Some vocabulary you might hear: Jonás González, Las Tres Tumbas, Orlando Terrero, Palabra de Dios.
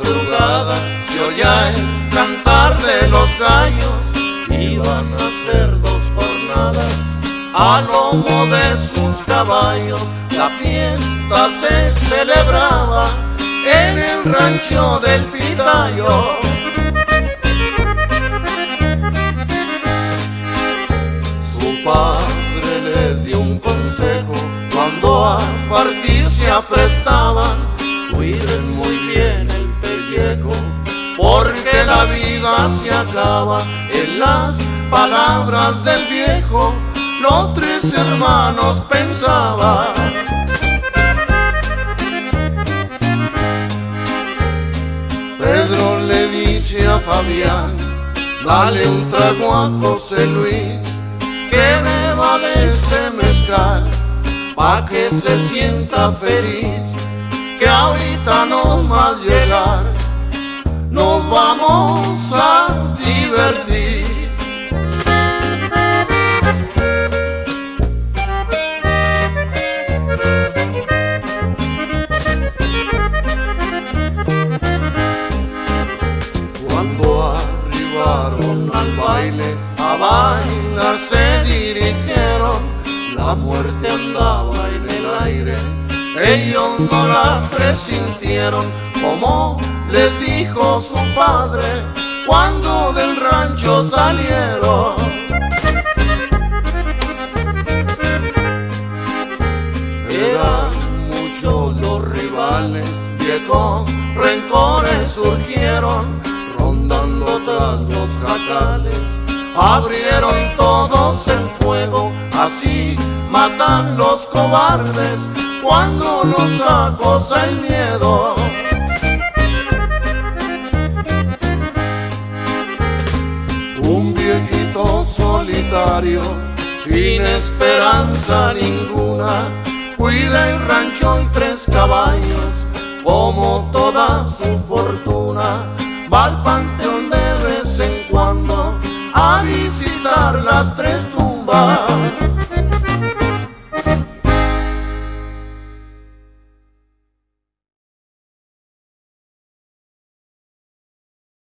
madrugada se oía el cantar de los gallos. Iban a hacer dos jornadas a lomo de sus caballos. La fiesta se celebraba en el rancho del Pitayo. Su padre les dio un consejo cuando a partir se aprestaban: cuiden muy bien el pellejo, porque la vida se acaba. En las palabras del viejo, los tres hermanos pensaban. Pedro le dice a Fabián: dale un trago a José Luis, que beba de ese mezcal, pa' que se sienta feliz, que ahorita no más llegar nos vamos a divertir. Cuando arribaron al baile, a bailar se dirigieron. La muerte andaba en el aire, ellos no la presintieron. Como les dijo su padre cuando del rancho salieron. Eran muchos los rivales, viejos rencores surgieron. Rondando tras los jacales, abrieron todos en fuego. Así matan los cobardes cuando los acosa el miedo. Solitario, sin esperanza ninguna, cuida el rancho y tres caballos, como toda su fortuna. Va al panteón de vez en cuando a visitar las tres tumbas.